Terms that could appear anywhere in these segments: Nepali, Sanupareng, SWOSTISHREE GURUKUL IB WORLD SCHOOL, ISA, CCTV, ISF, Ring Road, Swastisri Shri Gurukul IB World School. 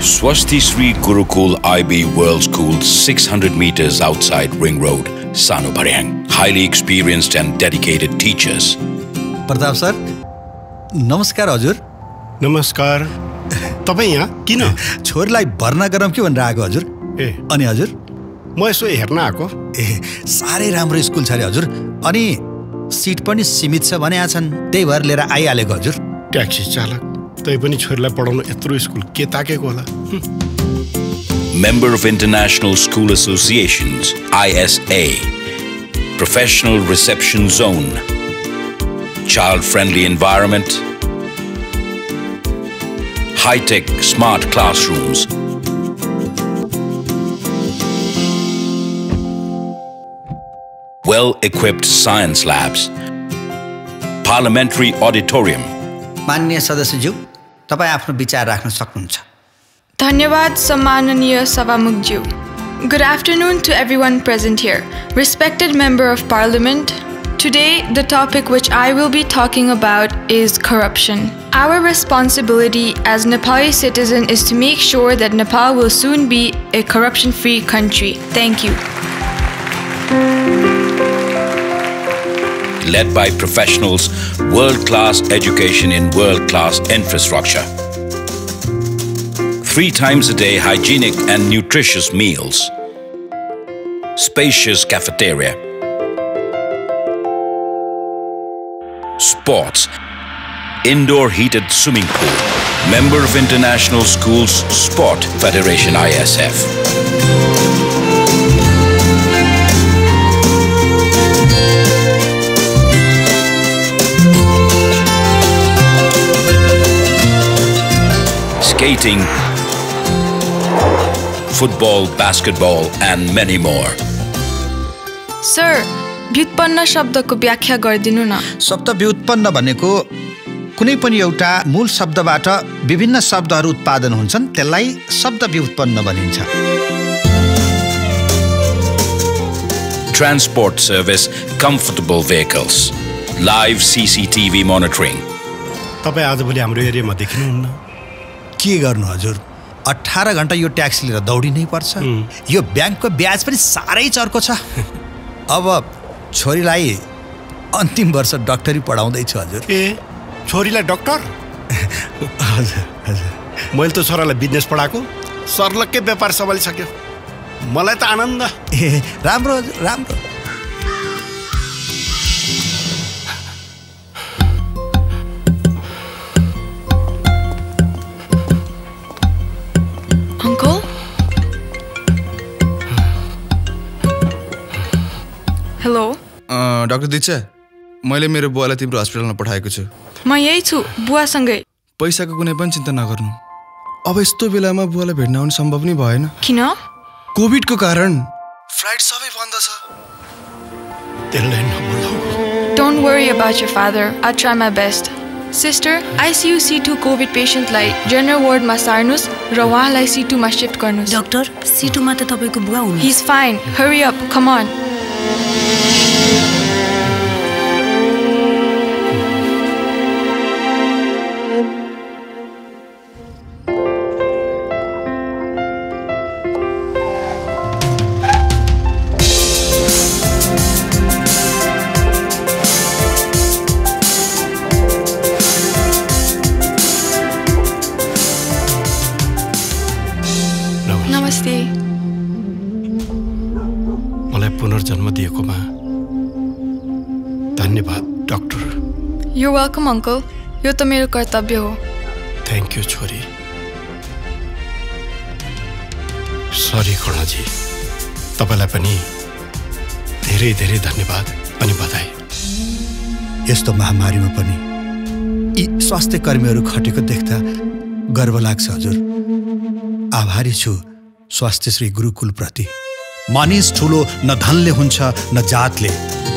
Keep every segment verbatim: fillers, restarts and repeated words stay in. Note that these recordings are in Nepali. Swastisri Shri Gurukul I B World School, six hundred meters outside Ring Road, Sanupareng. Highly experienced and dedicated teachers. Pratap sir, namaskar Ajur. Namaskar. तपाईं यहाँ किन छोरीलाई भर्ना गरम के भन्न आएको हजुर? ए अनि हजुर म यसो हेर्न आएको। ए सारै राम्रो स्कुल छ रे हजुर, अनि सीट पनि सीमित छ भनेका छन्, त्यही भएर लिएर आइहालेको हजुर। ट्याक्सी चालक तै पनि छोरीलाई पढाउन यत्रो स्कुल के ताकेको होला। Member of International School Associations I S A, Professional Reception Zone, Child-friendly environment, high-tech smart classrooms. Well-equipped science labs. Parliamentary auditorium. माननीय सदस्यज्यू, तपाई आफ्नो विचार राख्न सक्नुहुन्छ। धन्यवाद सम्माननीय सभामुखज्यू. Good afternoon to everyone present here. Respected member of parliament, today, the topic which I will be talking about is corruption. Our responsibility as Nepali citizen is to make sure that Nepal will soon be a corruption-free country. Thank you. Led by professionals, world-class education in world-class infrastructure. Three times a day, hygienic and nutritious meals. Spacious cafeteria. Sports, indoor heated swimming pool. Member of International Schools Sport Federation I S F. Skating, football, basketball and many more. Sir, व्युत्पन्न शब्दको व्याख्या गरिदिनु न। शब्द व्युत्पन्न भनेको कुनै पनि एउटा मूल शब्दबाट विभिन्न शब्दहरू उत्पादन हुन्छन्, त्यसलाई शब्द व्युत्पन्न भनिन्छ। Transport service, comfortable vehicles, live C C T V monitoring. तपाईं आजभोलि हाम्रो एरियामा देखिनुहुन्न? के गर्नु हजुर? अठार घण्टा यो ट्याक्सी लिएर दौडिनै पर्छ। यो ब्याङ्कको ब्याज पनि सारै चर्को छ। अब छोरीलाई अन्तिम वर्ष डाक्टरी पढाउँदैछु हजुर। ए छोरीलाई डाक्टर? हजुर हजुर, मैले त छोरालाई बिजनेस पढाएको, सर्लक्कै व्यापार सम्हालिसक्यो। मलाई त आनन्द। ए राम्रो राम्रो। Uncle hello. डाक्टर दीक्षा, मैले मेरो बुवालाई तिम्रो अस्पतालमा पठाएको छु। म यही छु बुवासँगै। पैसाको कुनै पनि चिन्ता नगर्नु। अब यस्तो बेलामा बुवालाई भेट्न आउन सम्भव नै भएन। किन? कोभिडको कारण फ्लाइट सबै बन्द छ। त्यसलाई नबोलाऊ। Don't worry about your father. I'll try my best. Sister, I C U C two covid पेशेन्टलाई जनरल वार्डमा सार्नुस् र उहाँलाई C two मा शिफ्ट गर्नुस्। डाक्टर, C two मा त तपाईको बुवा हुनुहुन्छ। He's fine. Hurry up. Come on. पुनर्जन्म दिएकोमा धन्यवाद डाक्टर। You're welcome uncle. यो त मेरो कर्तव्य हो। थ्याङ्क यू छोरी। सरी कर्णजी, तपाईलाई पनि धेरै धेरै धन्यवाद अनि बधाई। यस्तो महामारीमा पनि यी स्वास्थ्य कर्मीहरू खटेको देख्दा गर्व लाग्छ हजुर। आभारी छु स्वास्थ्यश्री गुरुकुल प्रति। मानिस ठूलो न धनले हुन्छ न जातले,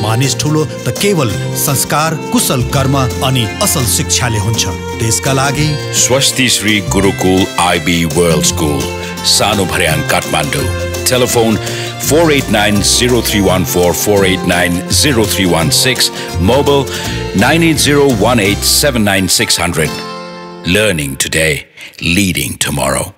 मानिस ठूलो त केवल संस्कार, कुशल कर्म अनि असल शिक्षाले हुन्छ। देशका लागि Swastishree Gurukul IB world school, Sanubharyang, Kathmandu. Telephone four eight nine, zero three one four, four eight nine, zero three one six, mobile nine eight zero, one eight seven nine, six hundred. Learning today, leading tomorrow.